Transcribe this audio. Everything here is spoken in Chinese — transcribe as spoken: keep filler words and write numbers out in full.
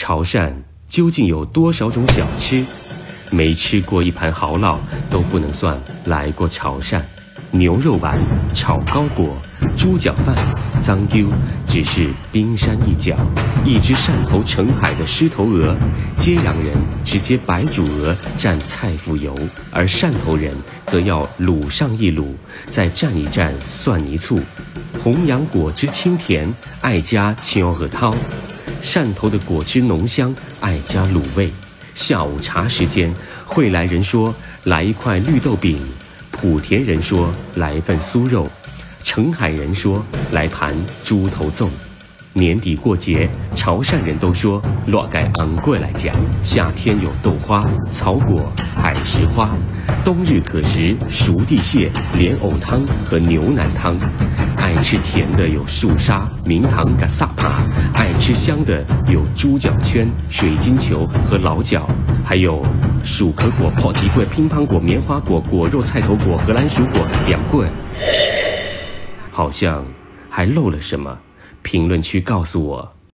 潮汕究竟有多少种小吃？没吃过一盘蚝烙都不能算来过潮汕。牛肉丸、炒糕果、猪脚饭、脏丢只是冰山一角。一只汕头澄海的狮头鹅，揭阳人直接白煮鹅蘸菜脯油，而汕头人则要卤上一卤，再蘸一蘸蒜泥醋。弘扬果汁清甜，爱加青鹅汤。汕头的果汁浓香，爱加卤味。下午茶时间，惠来人说来一块绿豆饼，莆田人说来一份酥肉，澄海人说来盘猪头粽。年底过节，潮汕人都说辣盖昂贵来讲。夏天有豆花、草果、海石花；冬日可食熟地蟹、莲藕汤和牛腩汤。爱吃甜的有树沙、明堂嘎萨帕；爱吃香的有猪脚圈、水晶球和老角，还有薯壳果、泡奇桂、乒乓果、棉花果、果肉菜头果、荷兰薯果、凉棍。好像还漏了什么。评论区告诉我。